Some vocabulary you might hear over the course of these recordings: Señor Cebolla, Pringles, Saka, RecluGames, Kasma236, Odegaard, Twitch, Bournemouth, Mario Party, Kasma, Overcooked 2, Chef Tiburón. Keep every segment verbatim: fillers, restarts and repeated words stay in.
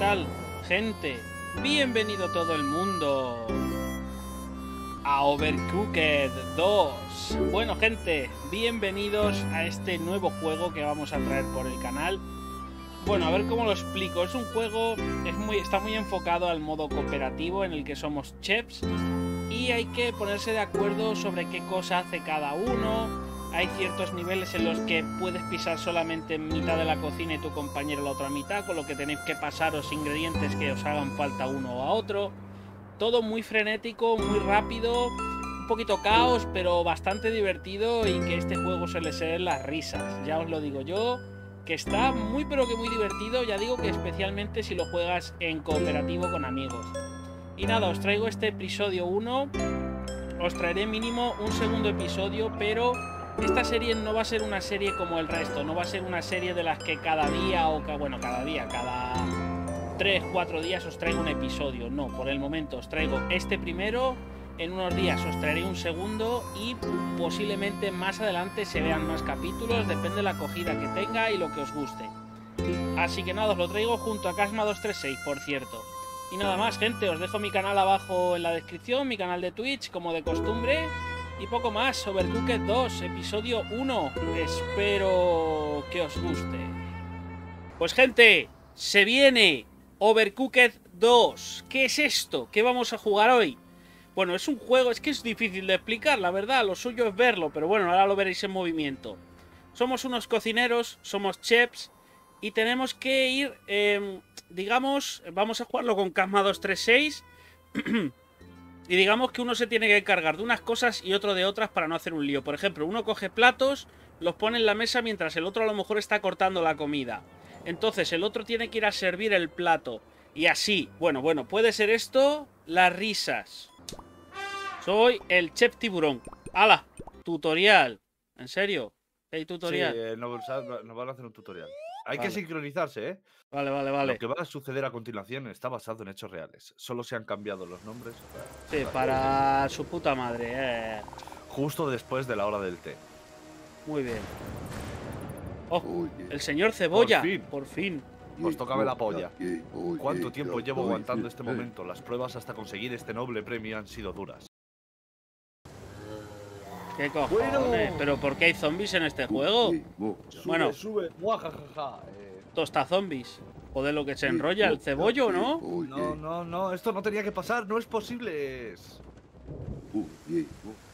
tal, gente? Bienvenido todo el mundo a Overcooked dos. Bueno, gente, bienvenidos a este nuevo juego que vamos a traer por el canal. Bueno, a ver cómo lo explico. Es un juego, es muy, está muy enfocado al modo cooperativo en el que somos chefs y hay que ponerse de acuerdo sobre qué cosa hace cada uno. Hay ciertos niveles en los que puedes pisar solamente en mitad de la cocina y tu compañero la otra mitad, con lo que tenéis que pasaros ingredientes que os hagan falta uno a otro. Todo muy frenético, muy rápido, un poquito caos, pero bastante divertido, y que este juego suele ser las risas. Ya os lo digo yo, que está muy pero que muy divertido, ya digo que especialmente si lo juegas en cooperativo con amigos. Y nada, os traigo este episodio uno, os traeré mínimo un segundo episodio, pero esta serie no va a ser una serie como el resto, no va a ser una serie de las que cada día o ca bueno, cada día, cada tres, cuatro días os traigo un episodio. No, por el momento os traigo este primero, en unos días os traeré un segundo y posiblemente más adelante se vean más capítulos, depende de la acogida que tenga y lo que os guste. Así que nada, os lo traigo junto a Kasma dos tres seis, por cierto. Y nada más, gente, os dejo mi canal abajo en la descripción, mi canal de Twitch, como de costumbre. Y poco más, Overcooked dos, episodio uno, espero que os guste. Pues gente, se viene Overcooked dos, ¿qué es esto? ¿Qué vamos a jugar hoy? Bueno, es un juego, es que es difícil de explicar, la verdad, lo suyo es verlo, pero bueno, ahora lo veréis en movimiento. Somos unos cocineros, somos chefs, y tenemos que ir, eh, digamos, vamos a jugarlo con Kasma dos tres seis, y digamos que uno se tiene que encargar de unas cosas y otro de otras para no hacer un lío. Por ejemplo, uno coge platos, los pone en la mesa mientras el otro a lo mejor está cortando la comida. Entonces el otro tiene que ir a servir el plato. Y así, bueno, bueno, puede ser esto, las risas. Soy el Chef Tiburón. ¡Hala! Tutorial. ¿En serio? ¿Hay tutorial? Sí, eh, nos, nos van a hacer un tutorial. Hay vale. que sincronizarse, ¿eh? Vale, vale, vale. Lo que va a suceder a continuación está basado en hechos reales. Solo se han cambiado los nombres. Para, sí, para, para su puta madre, eh. Justo después de la hora del té. Muy bien. Oh, Oye, el señor Cebolla. Por fin. Por fin. Pues tócame la polla. ¿Cuánto tiempo llevo aguantando este momento? Las pruebas hasta conseguir este noble premio han sido duras. ¿Qué cojones? Bueno. ¿Pero por qué hay zombies en este juego? Sube, bueno, sube. Eh. Tosta zombies. Joder, lo que se enrolla, el cebollo, ¿no? No, no, no, esto no tenía que pasar, no es posible. Es...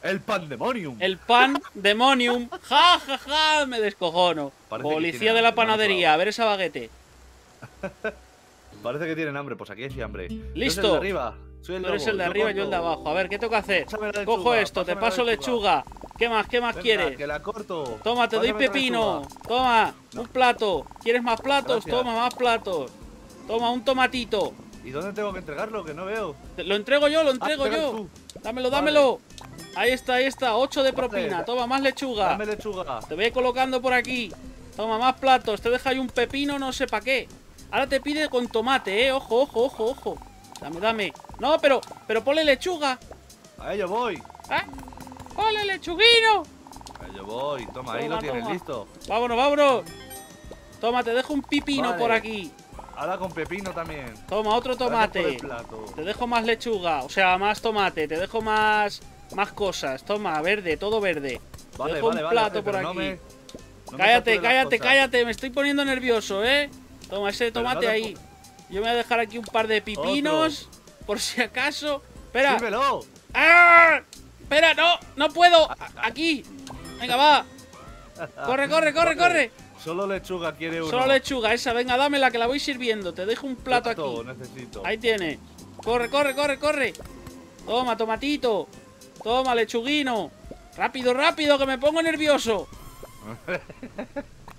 ¡El pandemonium! ¡El pandemonium! ¡Ja, ja, ja! Me descojono. Parece Policía de la panadería, a ver esa baguete. Parece que tienen hambre, pues aquí hay hambre. ¡Listo! Yo soy el de arriba. Soy el Tú eres lobo, el de arriba y yo el de abajo. A ver, ¿qué tengo que hacer? Lechuga, cojo esto, te paso lechuga. lechuga. ¿Qué más? ¿Qué más Venga, quieres? Que la corto. Toma, te Pásame doy pepino. Toma, no. un plato. ¿Quieres más platos? Gracias. Toma, más platos. Toma, un tomatito. ¿Y dónde tengo que entregarlo? Que no veo. Lo entrego yo, lo entrego ah, yo. Tú. Dámelo, dámelo. Vale. Ahí está, ahí está. ocho de propina. Toma, más lechuga. Dame lechuga. Te voy colocando por aquí. Toma, más platos. Te deja ahí un pepino, no sé para qué. Ahora te pide con tomate, eh. Ojo, ojo, ojo, ojo. Dame, dame. No, pero, pero ponle lechuga. A ello voy. ¿Eh? ¡Ponle lechuguino! A ello voy. Toma, toma ahí lo toma. tienes listo. Vámonos, vámonos. Toma, te dejo un pepino vale. por aquí. Ahora con pepino también. Toma, otro tomate. Te dejo más lechuga, o sea, más tomate. Te dejo más, más cosas. Toma, verde, todo verde. Vale, te dejo vale, un plato vale, por aquí. No me, no cállate, cállate, cállate. Me estoy poniendo nervioso, ¿eh? Toma ese tomate no ahí. Yo me voy a dejar aquí un par de pepinos, Otro. por si acaso. Espera. ¡Ah! Espera, no, no puedo. Aquí. Venga, va. Corre, corre, corre, corre. Solo lechuga quiere uno. Solo lechuga, esa. Venga, dámela, que la voy sirviendo. Te dejo un plato Esto, aquí. Necesito. Ahí tiene. Corre, corre, corre, corre. Toma, tomatito. Toma, lechuguino. Rápido, rápido, que me pongo nervioso.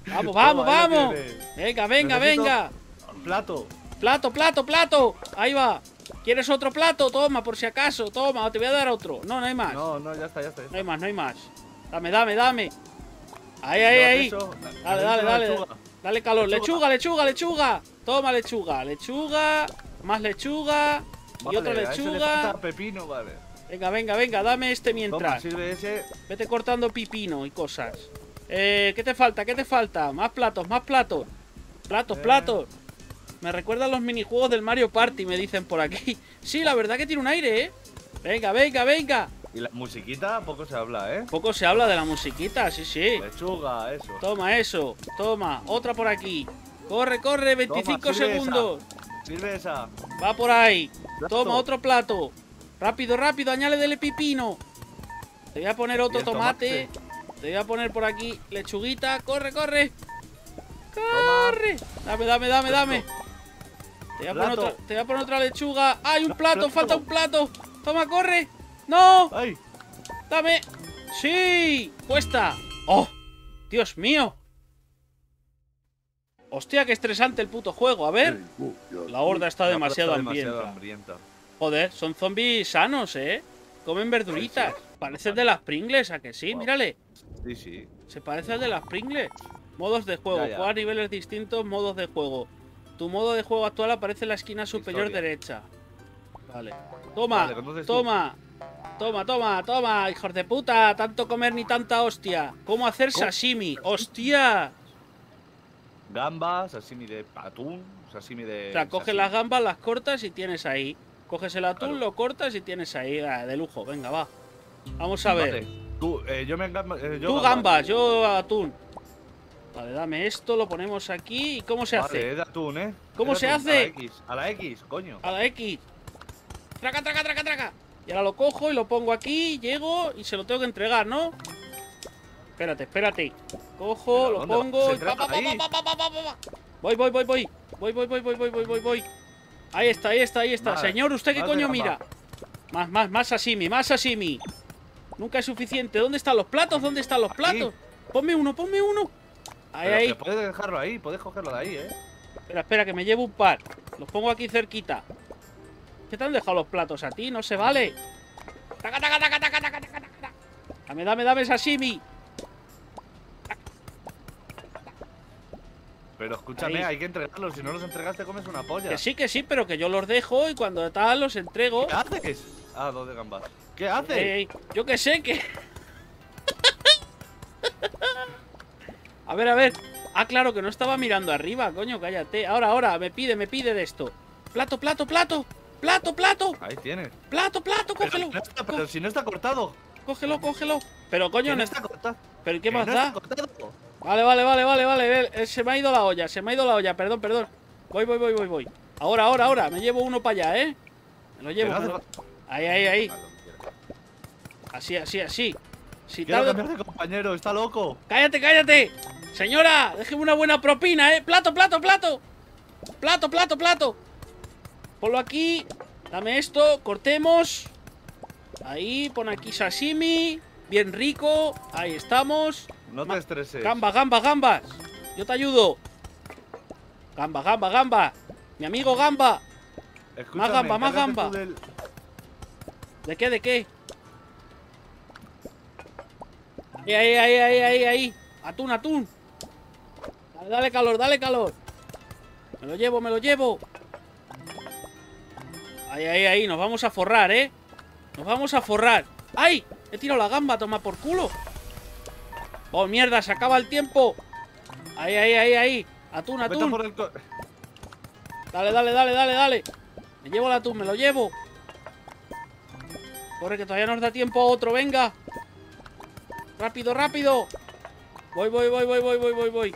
Vamos, vamos, Toma, vamos. Venga, venga, necesito venga. Plato. Plato, plato, plato. Ahí va. ¿Quieres otro plato? Toma, por si acaso. Toma, te voy a dar otro. No, no hay más. No, no, ya está, ya está. Ya está. No hay más, no hay más. Dame, dame, dame. Ahí, ahí, ahí. Dale, dale, dale. Dale calor. Lechuga, lechuga, lechuga. Toma, lechuga. Lechuga. Más lechuga. Y otra lechuga. Pepino, vale. Venga, venga, venga. Dame este mientras. Sirve ese. Vete cortando pepino y cosas. Eh, ¿qué te falta? ¿Qué te falta? Más platos, más platos. Platos, platos. Me recuerda a los minijuegos del Mario Party, me dicen por aquí. Sí, la verdad que tiene un aire, ¿eh? Venga, venga, venga. Y la musiquita poco se habla, ¿eh? Poco se habla de la musiquita, sí, sí. Lechuga, eso. Toma eso, toma, otra por aquí. Corre, corre, veinticinco toma, sirve segundos. Esa. Sirve esa. Va por ahí. Plato. Toma, otro plato. Rápido, rápido, añádele pepino. Te voy a poner otro tomate. tomate. Te voy a poner por aquí lechuguita. Corre, corre. Corre. Toma. Dame, dame, dame, dame. Te voy, a poner otra, te voy a poner otra lechuga. ¡Ay, un plato! plato. ¡Falta un plato! Toma, corre. ¡No! Ay. ¡Dame! ¡Sí! ¡Cuesta! ¡Oh! ¡Dios mío! ¡Hostia, qué estresante el puto juego! A ver. La horda está demasiado hambrienta. Joder, son zombies sanos, ¿eh? Comen verduritas. Parecen de las Pringles, ¿a que sí? Mírale. Sí, sí. Se parece al de las Pringles. Modos de juego. Jugar niveles distintos, modos de juego. Tu modo de juego actual aparece en la esquina superior derecha. Vale. Toma, toma. Toma, toma, toma, hijos de puta. Tanto comer ni tanta hostia. ¿Cómo hacer sashimi? ¡Hostia! Gambas, sashimi de atún, sashimi de... O sea, coges las gambas, las cortas y tienes ahí. Coges el atún, claro, lo cortas y tienes ahí. Ah, de lujo, venga, va. Vamos a ver. Vale. Tú, eh, yo me engamba, eh, yo Tú gambas, gambas, yo atún. Vale, dame esto, lo ponemos aquí. ¿Y cómo se vale, hace? Es de atún, ¿eh? ¿Cómo se atún? hace? A la X, a la X, coño. A la X. Traca, traca, traca, traca. Y ahora lo cojo y lo pongo aquí, llego y se lo tengo que entregar, ¿no? Espérate, espérate. Cojo, lo pongo y pa, pa, pa, pa, pa, pa, pa, pa. Voy, voy, voy, voy. Voy, voy, voy, voy, voy, voy, voy, voy. Ahí está, ahí está, ahí está. Vale. Señor, ¿usted qué vale, coño mira? Más, más, más sashimi, más sashimi. Nunca es suficiente. ¿Dónde están los platos? ¿Dónde están los platos? Ahí. Ponme uno, ponme uno. Ahí, ahí. Puedes dejarlo ahí, puedes cogerlo de ahí, eh. Espera, espera, que me llevo un par. Los pongo aquí cerquita. ¿Qué te han dejado los platos a ti? No se vale. ¡Taca, taca, taca, taca, taca, taca, taca! Dame, dame, dame sashimi. Pero escúchame, ahí. Hay que entregarlos. Si no los entregas te comes una polla. Que sí, que sí, pero que yo los dejo y cuando tal los entrego. ¿Qué haces? Ah, dos de gambas. ¿Qué haces? Eh, yo que sé que... A ver, a ver. Ah, claro, que no estaba mirando arriba, coño, cállate. Ahora, ahora, me pide, me pide de esto. Plato, plato, plato. Plato, plato. Ahí tienes. Plato, plato, cógelo. Pero, pero, pero si no está cortado. Cógelo, cógelo. Pero coño, no está cortado. ¿Pero qué más no da? Vale, vale, vale, vale, vale. Se me ha ido la olla, se me ha ido la olla. Perdón, perdón. Voy, voy, voy, voy, voy. Ahora, ahora, ahora. Me llevo uno para allá, ¿eh? Me lo llevo. Pero, ahí, ahí, ahí. Así, así, así. Si quiero tardo... cambiar de compañero, está loco. Cállate, cállate. Señora, déjeme una buena propina, ¿eh? Plato, plato, plato. Plato, plato, plato. Ponlo aquí. Dame esto. Cortemos. Ahí, pon aquí sashimi. Bien rico. Ahí estamos. No te estreses. Gamba, gamba, gambas. Yo te ayudo. Gamba, gamba, gamba. Mi amigo gamba. Escúchame, más gamba, más gamba. Del... ¿De qué, de qué? Ahí, ahí, ahí, ahí, ahí, ahí. Atún, atún. Dale, dale calor, dale calor. Me lo llevo, me lo llevo. Ahí, ahí, ahí. Nos vamos a forrar, ¿eh? Nos vamos a forrar. ¡Ay! He tirado la gamba, toma por culo. ¡Oh, mierda! ¡Se acaba el tiempo! ¡Ahí, ahí, ahí, ahí! ¡Atún, atún! Dale, dale, dale, dale, dale. Me llevo el atún, me lo llevo. Corre, que todavía nos da tiempo a otro, venga. Rápido, rápido. Voy, voy, voy, voy, voy, voy, voy, voy.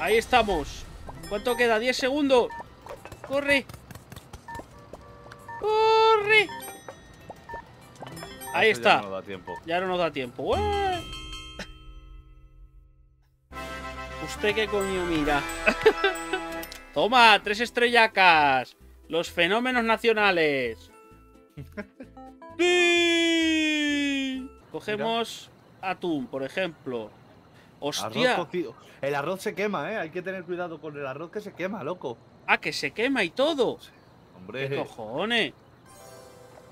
Ahí estamos. ¿Cuánto queda? diez segundos. Corre. Corre. Ahí Eso está. Ya no nos da tiempo. Ya no nos da tiempo. ¡Ué! ¿Usted qué coño mira? Toma, tres estrellacas. Los fenómenos nacionales. ¡Sí! Cogemos mira. atún, por ejemplo. ¡Hostia! Arroz cocido. El arroz se quema, ¿eh? Hay que tener cuidado con el arroz que se quema, loco. Ah, que se quema y todo. Sí, hombre. ¿Qué cojones?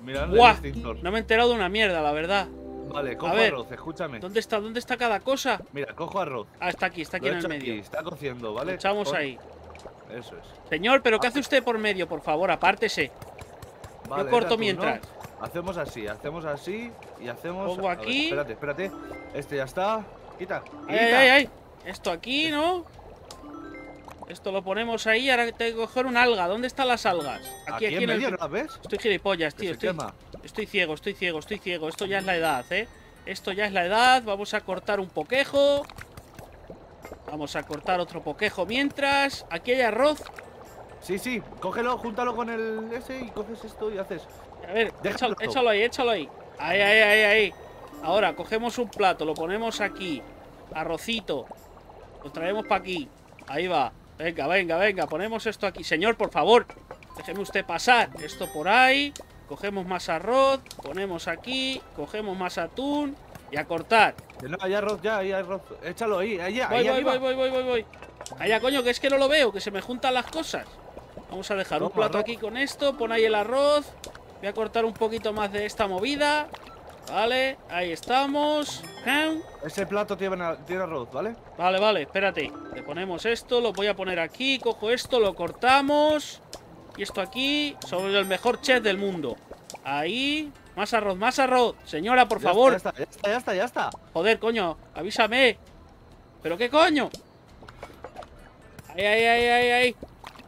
Mirad el extintor. No me he enterado de una mierda, la verdad. Vale, cojo ver, arroz, escúchame. ¿Dónde está? ¿Dónde está cada cosa? Mira, cojo arroz. Ah, está aquí, está aquí Lo en he hecho el medio. Aquí, está cociendo, ¿vale? Lo echamos Por... ahí. Eso es. Señor, ¿pero ah. qué hace usted por medio? Por favor, apártese. Vale, Yo corto mientras. No. Hacemos así, hacemos así y hacemos... Pongo aquí. Ver, espérate, espérate. Este ya está. Quita. quita. Ay, ay, ay. Esto aquí, ¿no? Esto lo ponemos ahí. Ahora tengo que coger una alga. ¿Dónde están las algas? Aquí, aquí, aquí en medio, el... ¿no las ves? Estoy gilipollas, tío. Estoy... estoy ciego, estoy ciego, estoy ciego. Esto ya es la edad, ¿eh? Esto ya es la edad. Vamos a cortar un poquejo. Vamos a cortar otro poquejo mientras. Aquí hay arroz. Sí, sí. Cógelo, júntalo con el ese y coges esto y haces. A ver, échalo, échalo ahí, échalo ahí. Ahí, ahí, ahí, ahí. Ahora, cogemos un plato, lo ponemos aquí. Arrocito. Lo traemos para aquí. Ahí va. Venga, venga, venga. Ponemos esto aquí. Señor, por favor, déjeme usted pasar. Esto por ahí. Cogemos más arroz. Ponemos aquí. Cogemos más atún. Y a cortar. No, hay arroz ya, hay arroz. Échalo ahí, allá. Voy, ahí voy, voy, voy, voy, voy. Allá, coño, que es que no lo veo, que se me juntan las cosas. Vamos a dejar un plato aquí con esto. Pon ahí el arroz. Voy a cortar un poquito más de esta movida. Vale, ahí estamos. Ese plato tiene, tiene arroz, ¿vale? Vale, vale, espérate. Le ponemos esto, lo voy a poner aquí. Cojo esto, lo cortamos. Y esto aquí. Soy el mejor chef del mundo. Ahí. Más arroz, más arroz. Señora, por ya favor. Está, ya, está, ya está, ya está. Joder, coño, avísame. ¿Pero qué coño? Ahí, ahí, ahí, ahí, ahí.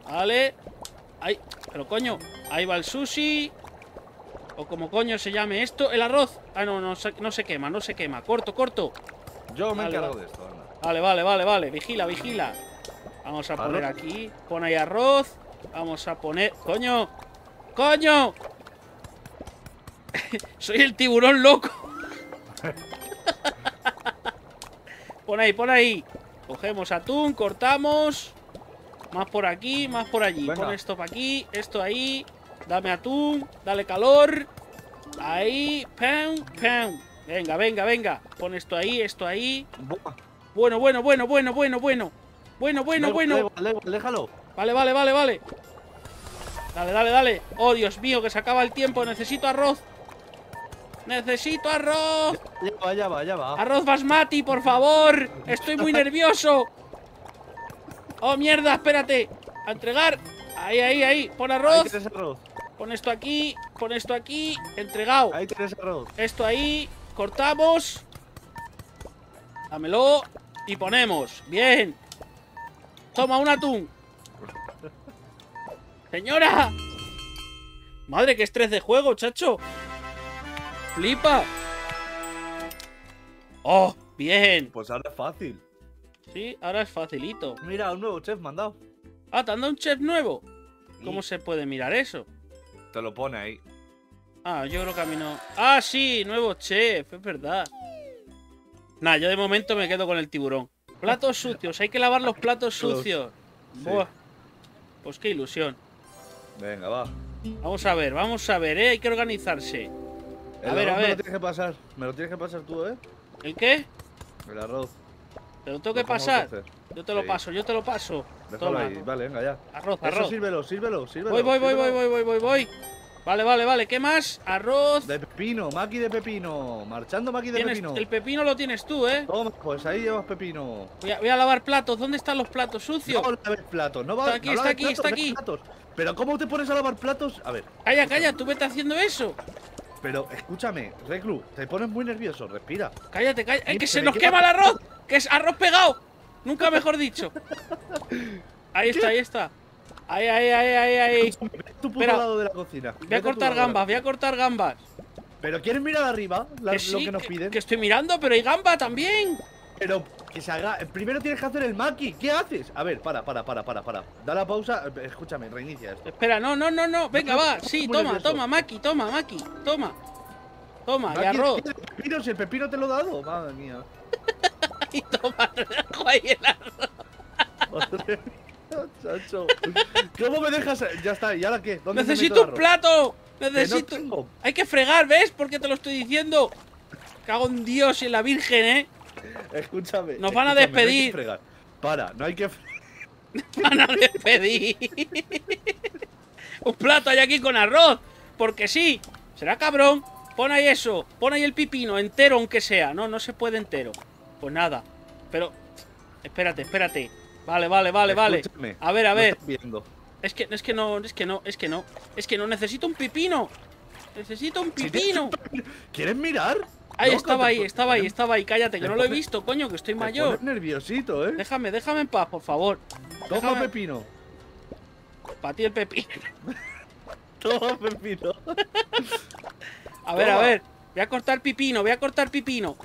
Vale. Ahí. Pero coño, ahí va el sushi. O como coño se llame esto. El arroz. Ah, no, no, no se quema, no se quema. Corto, corto. Yo me he encargado de esto, anda. Vale, vale, vale, vale. Vigila, vigila. Vamos a poner aquí. Pon ahí arroz. Vamos a poner. ¡Coño! ¡Coño! Soy el tiburón loco. Pon ahí, pon ahí. Cogemos atún, cortamos. Más por aquí, más por allí. Venga. Pon esto para aquí, esto ahí. Dame atún, dale calor. Ahí, pam, pam. Venga, venga, venga. Pon esto ahí, esto ahí. Bueno, bueno, bueno, bueno, bueno, bueno. Bueno, bueno, bueno. Déjalo. Vale, vale, vale, vale. Dale, dale, dale. Oh, Dios mío, que se acaba el tiempo. Necesito arroz. ¡Necesito arroz! Ya va, ya va, ya va. ¡Arroz basmati, por favor! ¡Estoy muy nervioso! ¡Oh, mierda! ¡Espérate! ¡A entregar! ¡Ahí, ahí, ahí! ¡Pon arroz! Ahí tienes arroz. Pon esto aquí. Pon esto aquí. Entregado. Ahí tienes arroz. Esto ahí. Cortamos. Dámelo. Y ponemos. ¡Bien! ¡Toma, un atún! ¡Señora! ¡Madre, qué estrés de juego, chacho! ¡Flipa! ¡Oh! ¡Bien! Pues ahora es fácil. Sí, ahora es facilito. Mira, un nuevo chef me han dado. Ah, ¿te han dado un chef nuevo? Sí. ¿Cómo se puede mirar eso? Te lo pone ahí. Ah, yo creo que a mí no... ¡Ah, sí! ¡Nuevo chef! Es verdad. Nah, yo de momento me quedo con el tiburón. Platos sucios. Hay que lavar los platos sucios. Sí. Buah. Pues qué ilusión. Venga, va. Vamos a ver, vamos a ver, ¿eh? Hay que organizarse. A el ver, a ver. Me lo tienes que pasar. Me lo tienes que pasar tú, ¿eh? ¿El qué? El arroz. ¿Te lo tengo que pasar? Yo te lo sí. paso, yo te lo paso. Déjalo ahí. Vale, venga, ya. Arroz, arroz. Eso, sírvelo, sírvelo, sírvelo. Voy, voy, sírvelo. voy, voy, voy, voy, voy. Vale, vale, vale. ¿Qué más? Arroz. De pepino, maqui de pepino. Marchando maqui de pepino. El pepino lo tienes tú, ¿eh? Toma, pues ahí llevas pepino. Voy a, voy a lavar platos. ¿Dónde están los platos sucios? No laves platos. No va, está aquí, no está aquí, platos, está aquí. Platos. Pero ¿cómo te pones a lavar platos? A ver. Calla, calla, tú vete haciendo eso. Pero escúchame, Reclu, te pones muy nervioso, respira. Cállate, cállate. ¡Es que se nos quema el arroz! ¡Que es arroz pegado! Nunca mejor dicho. Ahí está, ahí está. Ahí, ahí, ahí, ahí. Tu puto lado de la cocina. Voy a cortar gambas, voy a cortar gambas. Pero ¿quieres mirar arriba? Lo que nos piden. Que estoy mirando, pero hay gamba también. Pero que se haga. Primero tienes que hacer el maqui. ¿Qué haces? A ver, para, para, para, para, para. Da la pausa. Escúchame, reinicia esto. Espera, no, no, no, no. Venga, va. Sí, toma, toma, maqui, toma, maqui, toma. Toma, y arroz. El pepino, si el pepino te lo he dado. Madre mía. Y toma, dejo ahí el arroz. Madre mía, chacho. ¿Cómo me dejas? Ya está, ¿y ahora qué? ¿Dónde necesito un plato? Necesito. Que no tengo. Hay que fregar, ¿ves? Porque te lo estoy diciendo. Cago en Dios y en la Virgen, ¿eh? Escúchame. Nos van a despedir. No Para, no hay que Nos van a despedir. Un plato hay aquí con arroz. Porque sí. Será cabrón. Pon ahí eso. Pon ahí el pepino. Entero aunque sea. No, no se puede entero. Pues nada. Pero... Espérate, espérate. Vale, vale, vale, Escúchame. vale. A ver, a ver. No es que, es que no, es que no, es que no. Es que no necesito un pepino. Necesito un pepino. ¿Quieres mirar? Ahí no, estaba ahí, estaba ahí, estaba ahí. Cállate, que no lo he visto, coño, que estoy mayor. Nerviosito, eh. Déjame, déjame en paz, por favor. Toma pepino. Para ti el pepino. Toma pepino. A ver, Toma. a ver. Voy a cortar pepino, voy a cortar pepino.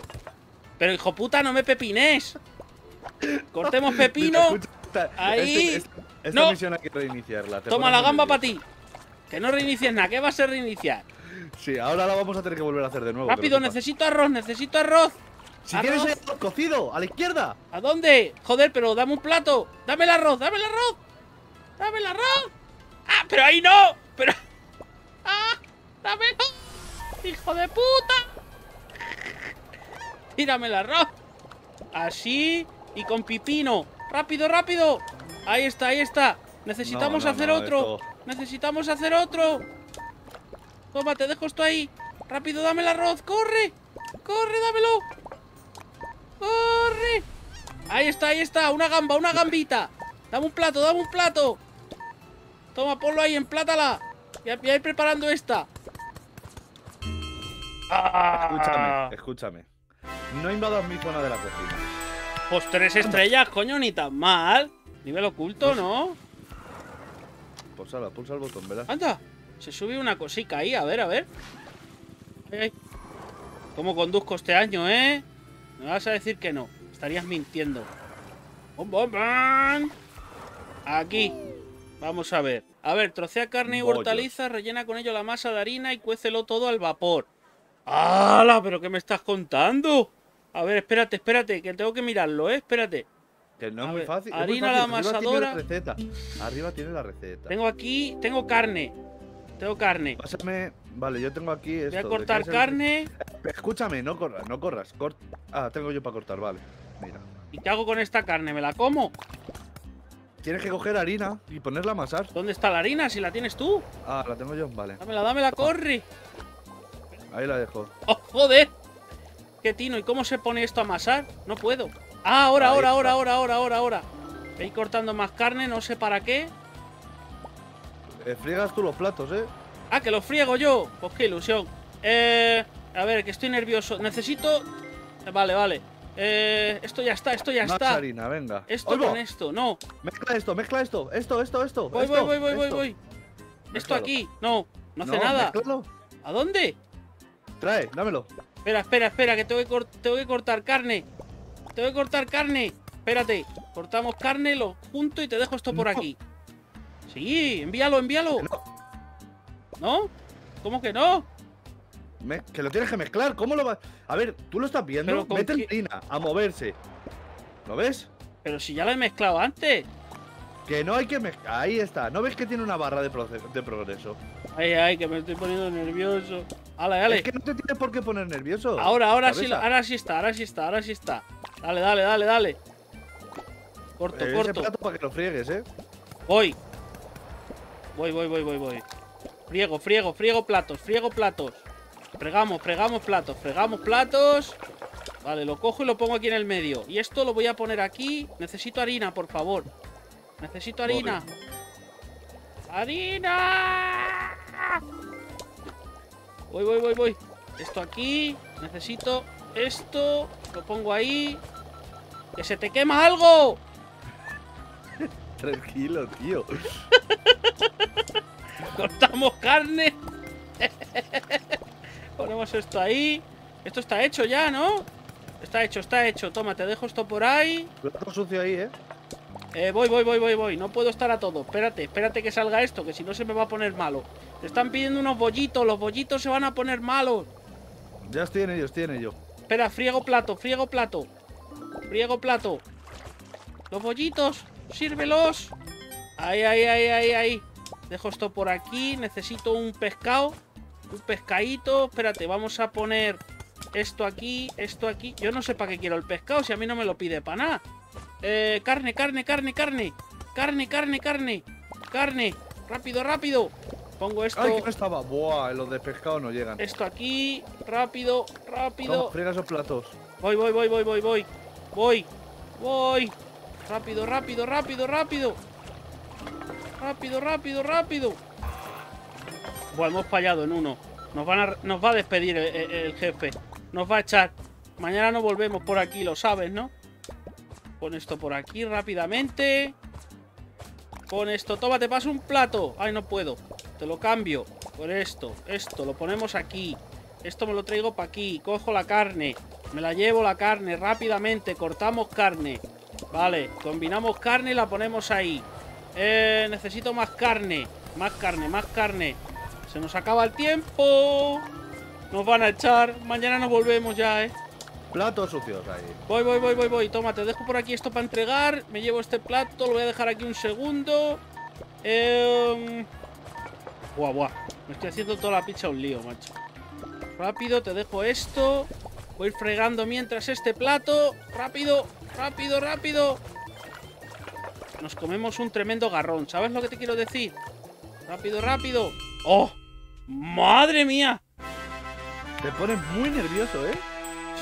Pero hijo puta, no me pepines. Cortemos pepino. Esta, Ahí. Este, esta, esta no. misión hay que reiniciarla. Toma la gamba para ti. Que no reinicies nada. ¿Qué vas a reiniciar? Sí, ahora la vamos a tener que volver a hacer de nuevo. Rápido, necesito arroz, necesito arroz. Si arroz. quieres el arroz cocido, a la izquierda. ¿A dónde? Joder, pero dame un plato. Dame el arroz, dame el arroz. Dame el arroz. Ah, pero ahí no. Pero. Ah, dámelo. Hijo de puta. Tírame el arroz. Así y con pepino. Rápido, rápido. Ahí está, ahí está. Necesitamos no, no, hacer no, otro. Esto... Necesitamos hacer otro. Toma, te dejo esto ahí. Rápido, dame el arroz. Corre. Corre, dámelo. Corre. Ahí está, ahí está. Una gamba, una gambita. Dame un plato, dame un plato. Toma, ponlo ahí, emplátala. Voy a, voy a ir preparando esta. Escúchame, escúchame. No invadas mi zona de la cocina. Pues tres estrellas, coño, ni tan mal. Nivel oculto, ¿no? Pues ala, pulsa el botón, ¿verdad? Anda. Se sube una cosica ahí, a ver, a ver. Ay, ay. ¿Cómo conduzco este año, eh? Me vas a decir que no. Estarías mintiendo. ¡Bom, bom, bom! Aquí. Vamos a ver. A ver, trocea carne y hortaliza, rellena con ello la masa de harina y cuécelo todo al vapor. ¡Hala! ¿Pero qué me estás contando? A ver, espérate, espérate, que tengo que mirarlo, eh. Espérate. Que no es muy fácil. Harina a la amasadora. Arriba tiene la receta. Arriba tiene la receta. Tengo aquí, tengo carne. Tengo carne. Pásame. Vale, yo tengo aquí esto. Voy a cortar carne. El... Escúchame, no corras, no corras. Cort... Ah, tengo yo para cortar, vale. Mira. ¿Y qué hago con esta carne? ¿Me la como? Tienes que coger harina y ponerla a amasar. ¿Dónde está la harina? Si la tienes tú. Ah, la tengo yo, vale. Dámela, dámela, corre. Ahí la dejo. ¡Oh, joder! ¡Qué tino! ¿Y cómo se pone esto a amasar? No puedo. Ah, ahora, ahora, ahora, ahora, ahora, ahora, ahora. Voy cortando más carne, no sé para qué. Friegas tú los platos, ¿eh? Ah, que los friego yo. Pues qué ilusión. Eh, a ver, que estoy nervioso. Necesito... Vale, vale. Eh, esto ya está, esto ya Más está. harina, venga. Esto ¡Oigo! con esto, no. Mezcla esto, mezcla esto. Esto, esto, esto. Voy, esto, voy, voy, voy, voy. Esto aquí. No, no hace no, nada. Mezclalo. ¿A dónde? Trae, dámelo. Espera, espera, espera, que tengo que, tengo que cortar carne. Tengo que cortar carne. Espérate. Cortamos carne, lo junto y te dejo esto por no. aquí. Sí, envíalo, envíalo. No. ¿No? ¿Cómo que no? Me, que lo tienes que mezclar, ¿cómo lo vas? A ver, tú lo estás viendo, mete la harina a moverse. ¿Lo ves? Pero si ya lo he mezclado antes. Que no hay que mezclar, ahí está. ¿No ves que tiene una barra de, de progreso? Ay, ay, que me estoy poniendo nervioso. Ale, dale. Es que no te tienes por qué poner nervioso. Ahora, ahora cabeza. sí, ahora sí está, ahora sí está, ahora sí está. Dale, dale, dale, dale. Corto, eh, corto. Ese plato para que lo friegues, ¿eh? Voy. Voy, voy, voy, voy, voy. Friego, friego, friego platos, friego platos. Fregamos, fregamos platos, fregamos platos. Vale, lo cojo y lo pongo aquí en el medio. Y esto lo voy a poner aquí. Necesito harina, por favor. Necesito harina. ¡Harina! Voy, voy, voy, voy. Esto aquí. Necesito esto. Lo pongo ahí. ¡Que se te quema algo! Tranquilo, tío. Cortamos carne. Ponemos esto ahí. Esto está hecho ya, ¿no? Está hecho, está hecho. Toma, te dejo esto por ahí. Plato sucio ahí, ¿eh? Eh, voy, voy, voy, voy, voy. No puedo estar a todo. Espérate, espérate que salga esto, que si no se me va a poner malo. Te están pidiendo unos bollitos. Los bollitos se van a poner malos. Ya estoy en ellos, tiene yo. Espera, friego plato, friego plato. Friego plato. Los bollitos, sírvelos. Ahí, ahí, ahí, ahí, ahí. Dejo esto por aquí. Necesito un pescado. Un pescadito. Espérate, vamos a poner esto aquí, esto aquí. Yo no sé para qué quiero el pescado, si a mí no me lo pide para nada. Eh, carne, carne, carne, carne. Carne, carne, carne. Carne. Rápido, rápido. Pongo esto. Ay, que no estaba. Buah, los de pescado no llegan. Esto aquí. Rápido, rápido. No, friega esos platos. Voy, voy, voy, voy, voy, voy. Voy. Voy. Rápido, rápido, rápido, rápido. Rápido, rápido, rápido. Bueno, hemos fallado en uno. Nos, van a, nos va a despedir el, el, el jefe. Nos va a echar. Mañana no volvemos por aquí, lo sabes, ¿no? Pon esto por aquí rápidamente. Con esto, toma, te paso un plato. Ay, no puedo. Te lo cambio por esto. Esto lo ponemos aquí. Esto me lo traigo para aquí. Cojo la carne. Me la llevo la carne rápidamente. Cortamos carne. Vale, combinamos carne y la ponemos ahí. Eh, necesito más carne. Más carne, más carne. Se nos acaba el tiempo. Nos van a echar. Mañana nos volvemos ya, eh. Platos sucios ahí. Voy, voy, voy, voy, voy. Toma, te dejo por aquí esto para entregar. Me llevo este plato, lo voy a dejar aquí un segundo. Eh... Buah, buah. Me estoy haciendo toda la pizza un lío, macho. Rápido, te dejo esto. Voy a ir fregando mientras este plato. Rápido, rápido, rápido. Nos comemos un tremendo garrón. ¿Sabes lo que te quiero decir? Rápido, rápido. ¡Oh! ¡Madre mía! Te pones muy nervioso, ¿eh?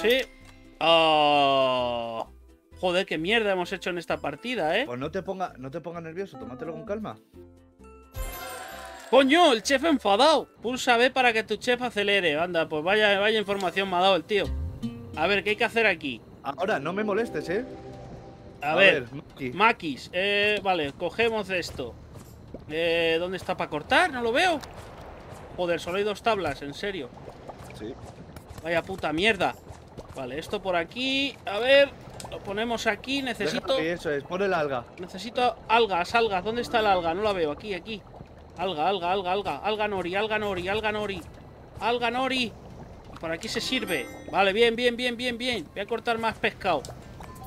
Sí. Oh. Joder, qué mierda hemos hecho en esta partida, ¿eh? Pues no te pongas no te ponga nervioso, tómatelo con calma. ¡Coño! ¡El chef enfadado! Pulsa B para que tu chef acelere. Anda, pues vaya, vaya información me ha dado el tío. A ver, ¿qué hay que hacer aquí? Ahora, no me molestes, ¿eh? A, A ver, ver Maki. Maquis. Eh, vale, cogemos esto. Eh, ¿dónde está para cortar? No lo veo. Joder, solo hay dos tablas, en serio. Sí. Vaya puta mierda. Vale, esto por aquí. A ver, lo ponemos aquí. Necesito... Eso es, pon el alga. Necesito algas, algas. ¿Dónde está el alga? No la veo. Aquí, aquí. Alga, alga, alga, alga. Alga nori, alga nori, alga nori. Alga nori. Por aquí se sirve. Vale, bien, bien, bien, bien, bien. Voy a cortar más pescado.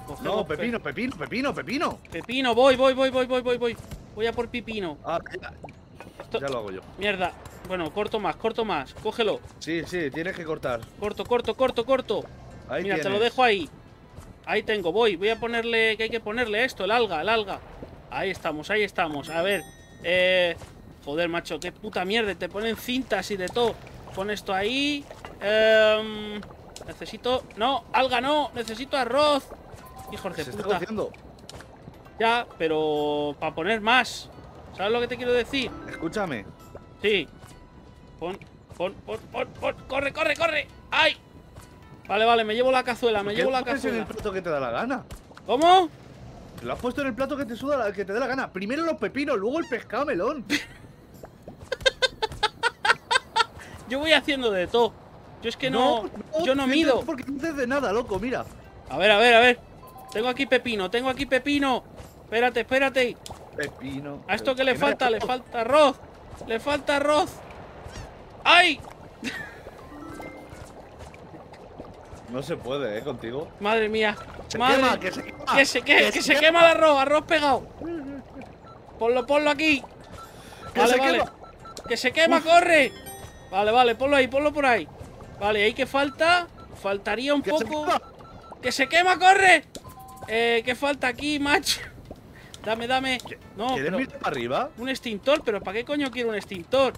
Cogemos no, pepino, pe... pepino, pepino, pepino. Pepino, voy, voy, voy, voy, voy, voy, voy. Voy a por pepino. Ah, ya. Esto... ya lo hago yo. Mierda. Bueno, corto más, corto más. Cógelo. Sí, sí, tienes que cortar. Corto, corto, corto, corto. Ahí mira, tienes. Te lo dejo ahí. Ahí tengo, voy. Voy a ponerle... que hay que ponerle esto, el alga, el alga. Ahí estamos, ahí estamos. A ver. Eh... Joder, macho, qué puta mierda. Te ponen cintas y de todo. Pon esto ahí. Eh... Necesito... No, alga no. Necesito arroz. Hijo de puta. Está ya, pero... para poner más. ¿Sabes lo que te quiero decir? Escúchame. Sí. Pon, pon, pon, pon, pon. Corre, corre, corre. ¡Ay! Vale, vale, me llevo la cazuela, me llevo la cazuela. ¿Lo has puesto en el plato que te da la gana? ¿Cómo? Lo has puesto en el plato que te suda la, que te da la gana. Primero los pepinos, luego el pescado melón. Yo voy haciendo de todo. Yo es que no, no, no yo no mido. Porque no haces de nada, loco, mira. A ver, a ver, a ver. Tengo aquí pepino, tengo aquí pepino. Espérate, espérate. Pepino. ¿A esto qué le falta? Le falta arroz. Le falta arroz. ¡Ay! No se puede, ¿eh? Contigo. Madre mía. Se Madre. Quema, que se quema. Que se, que, que que se quema. quema el arroz, arroz pegado. Ponlo, ponlo aquí. Que vale, se vale. Quema. Que se quema, Uf. corre. Vale, vale, ponlo ahí, ponlo por ahí. Vale, ahí que falta. Faltaría un que poco. Se que se quema, corre. Eh, ¿qué falta aquí, macho? Dame, dame. No, ¿quieres mirar para arriba? Un extintor, pero ¿para qué coño quiero un extintor?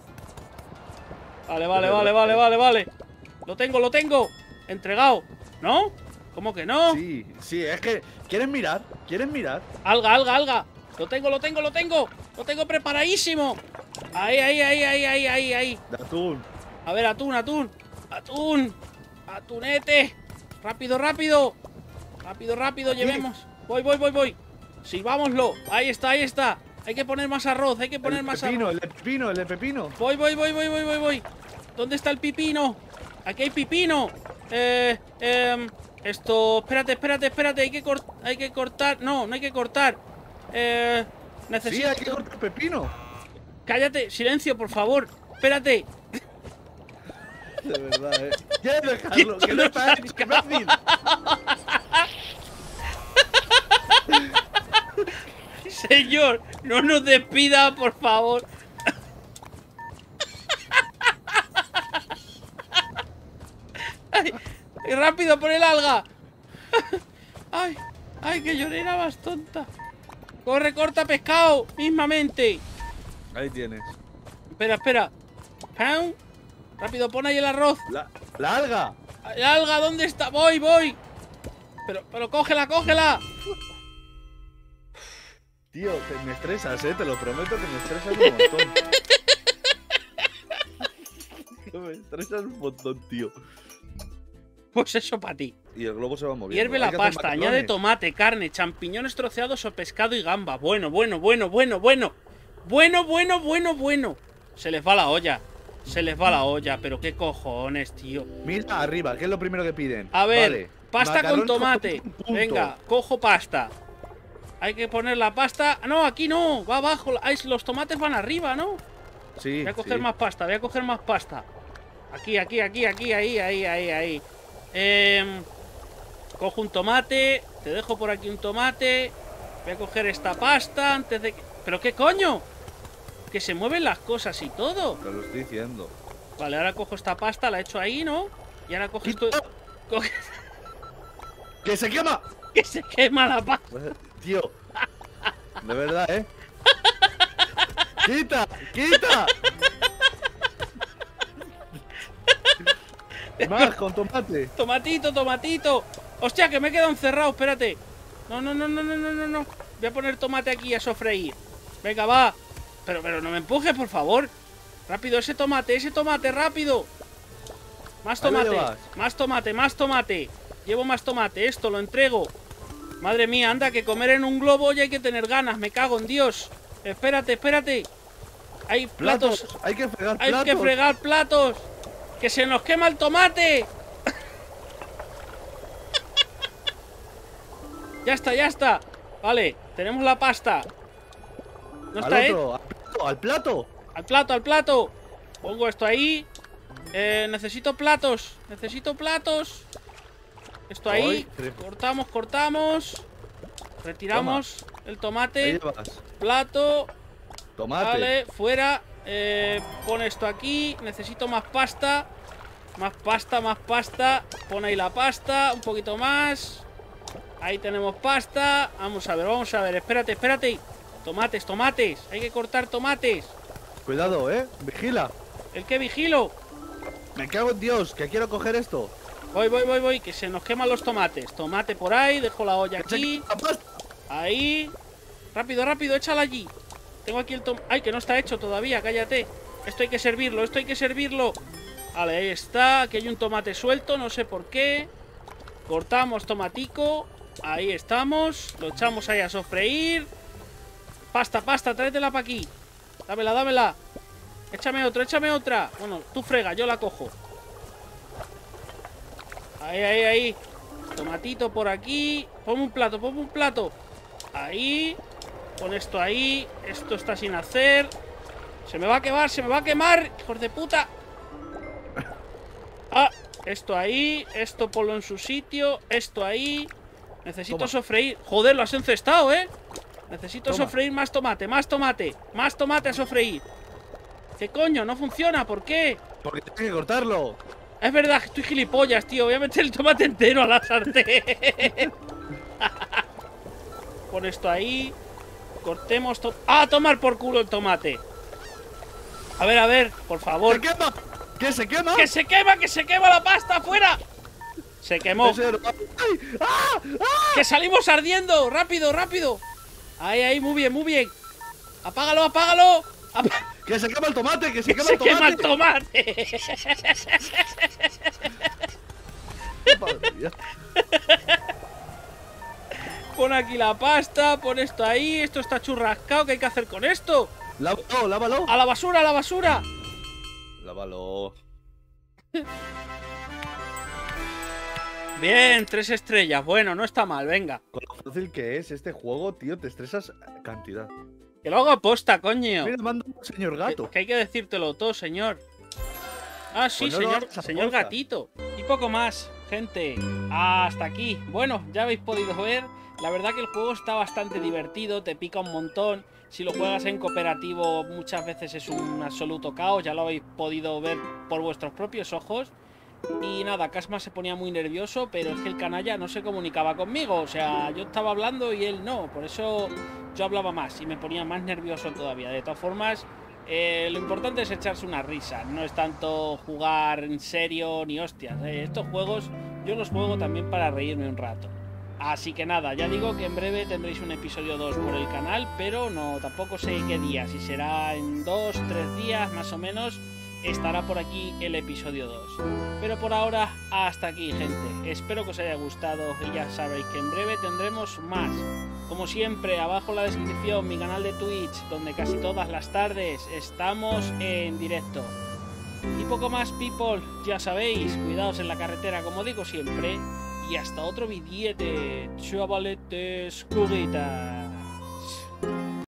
Vale, vale, vale, vale, vale, vale. Lo tengo, lo tengo. Entregado, ¿no? ¿Cómo que no? Sí, sí, es que... ¿Quieres mirar? ¿Quieres mirar? Alga, alga, alga. Lo tengo, lo tengo, lo tengo. Lo tengo preparadísimo. Ahí, ahí, ahí, ahí, ahí, ahí, ahí. Atún. A ver, atún, atún. Atún. Atunete. Rápido, rápido. Rápido, rápido, llevemos. Voy, voy, voy, voy. Sí, vámoslo. Ahí está, ahí está. Hay que poner más arroz, hay que poner el más pepino, arroz. El pepino, el pepino. Voy, voy, voy, voy, voy, voy, voy. ¿Dónde está el pepino? Aquí hay pepino. Eh, eh, esto, espérate, espérate, espérate, hay que, cort... hay que cortar, no, no hay que cortar. Eh, necesito... Sí, hay que cortar pepino. Cállate, silencio, por favor, espérate. De verdad, eh. Ya dejarlo, que no está hecho, que fácil. Señor, no nos despida, por favor. Ay, ¡rápido, por el alga! ¡Ay, ay, que llorera más tonta! ¡Corre, corta pescado! ¡Mismamente! Ahí tienes. Espera, espera. ¡Pam! ¡Rápido, pon ahí el arroz! ¡La, la alga! ¡La alga! ¿Dónde está? ¡Voy, voy! ¡Pero, pero cógela, cógela! Tío, te me estresas, ¿eh? Te lo prometo que me estresas un montón. Me estresas un montón, tío. Pues eso para ti. y el globo se va moviendo. Hierve la pasta, añade tomate, carne, champiñones troceados o pescado y gamba. Bueno, bueno, bueno, bueno, bueno. Bueno, bueno, bueno, bueno. Se les va la olla. Se les va la olla, pero qué cojones, tío. Mira arriba, que es lo primero que piden. A ver, vale. Pasta macarón con tomate. Venga, cojo pasta. Hay que poner la pasta. No, aquí no, va abajo. Ay, los tomates van arriba, ¿no? Sí. Voy a coger sí. más pasta, voy a coger más pasta. Aquí, aquí, aquí, aquí, ahí, ahí, ahí, ahí. Eh, cojo un tomate. Te dejo por aquí un tomate. Voy a coger esta pasta antes de que... ¿Pero qué coño? Que se mueven las cosas y todo. Te lo estoy diciendo. Vale, ahora cojo esta pasta, la echo ahí, ¿no? Y ahora coges tu... Coges... ¡Que se quema! ¡Que se quema la pasta! Tío, de verdad, ¿eh? ¡Quita! ¡Quita! Más con tomate. Tomatito, tomatito. Hostia, que me he quedado encerrado, espérate. No, no, no, no, no, no, no. Voy a poner tomate aquí a sofreír. Venga, va. Pero, pero no me empujes, por favor. Rápido, ese tomate, ese tomate, rápido. Más tomate, más tomate, más tomate. Llevo más tomate, esto lo entrego. Madre mía, anda, que comer en un globo ya hay que tener ganas, me cago en Dios. Espérate, espérate. Hay platos, platos. Hay que fregar platos. Hay que fregar platos. Que se nos quema el tomate. Ya está, ya está. Vale, tenemos la pasta. No al está, otro, ¿eh? Al plato. Al plato, al plato. Pongo esto ahí. Eh, necesito platos. Necesito platos. Esto ahí. Ay, cortamos, cortamos. Retiramos. Toma. El tomate. Plato. Tomate. Vale, fuera. Eh, pon esto aquí. Necesito más pasta. Más pasta, más pasta. Pon ahí la pasta. Un poquito más. Ahí tenemos pasta. Vamos a ver, vamos a ver. Espérate, espérate. Tomates, tomates. Hay que cortar tomates. Cuidado, ¿eh? Vigila. ¿El qué vigilo? Me cago en Dios, que quiero coger esto. Voy, voy, voy, voy. Que se nos queman los tomates. Tomate por ahí. Dejo la olla aquí. Ahí. Rápido, rápido. Échala allí. Tengo aquí el tomate. Ay, que no está hecho todavía. Cállate. Esto hay que servirlo. Esto hay que servirlo. Vale, ahí está. Aquí hay un tomate suelto. No sé por qué. Cortamos tomatico. Ahí estamos. Lo echamos ahí a sofreír. Pasta, pasta, tráetela para aquí. Dámela, dámela. Échame otra, échame otra. Bueno, tú frega, yo la cojo. Ahí, ahí, ahí. Tomatito por aquí. Ponme un plato, ponme un plato. Ahí. Pon esto ahí. Esto está sin hacer. Se me va a quemar, se me va a quemar. Hijos de puta. Ah, esto ahí. Esto ponlo en su sitio. Esto ahí. Necesito Toma. sofreír. Joder, lo has encestado, ¿eh? Necesito Toma. sofreír más tomate, más tomate. Más tomate a sofreír. ¿Qué coño? No funciona, ¿por qué? Porque tienes que cortarlo. Es verdad, estoy gilipollas, tío. Voy a meter el tomate entero a la sartén. Pon esto ahí. Cortemos to ¡Ah, tomar por culo el tomate! A ver, a ver, por favor. ¡Se quema! ¡Que se quema! ¡Que se quema! ¡Que se quema la pasta! ¡Afuera! ¡Se quemó! ¡Ay! ¡Ah! ¡Ah! ¡Que salimos ardiendo! ¡Rápido, rápido! Ahí, ahí, muy bien, muy bien. Apágalo, apágalo. Ap que se quema el tomate, que se quema el tomate. ¡Se quema el tomate! Pon aquí la pasta, pon esto ahí. Esto está churrascado. ¿Qué hay que hacer con esto? Lávalo, lávalo. A la basura, a la basura. Lávalo. Bien, tres estrellas. Bueno, no está mal, venga. Con lo fácil que es este juego, tío, te estresas cantidad. Que lo hago aposta, coño. Mira, mando un señor gato. Que, que hay que decírtelo todo, señor. Ah, sí, pues no señor, señor gatito. Y poco más, gente. Hasta aquí. Bueno, ya habéis podido ver. La verdad que el juego está bastante divertido, te pica un montón. Si lo juegas en cooperativo muchas veces es un absoluto caos. Ya lo habéis podido ver por vuestros propios ojos. Y nada, Kasma se ponía muy nervioso, pero es que el canalla no se comunicaba conmigo. O sea, yo estaba hablando y él no. Por eso yo hablaba más y me ponía más nervioso todavía. De todas formas, eh, lo importante es echarse una risa. No es tanto jugar en serio ni hostias. eh, Estos juegos yo los juego también para reírme un rato. Así que nada, ya digo que en breve tendréis un episodio dos por el canal. Pero no, tampoco sé qué día. Si será en dos, tres días más o menos. estará por aquí el episodio dos. Pero por ahora, hasta aquí, gente. Espero que os haya gustado y ya sabéis que en breve tendremos más. Como siempre, abajo en la descripción mi canal de Twitch, donde casi todas las tardes estamos en directo. Y poco más, people. Ya sabéis, cuidaos en la carretera, como digo siempre. Y hasta otro vídeo, chavaletes, cuguitas.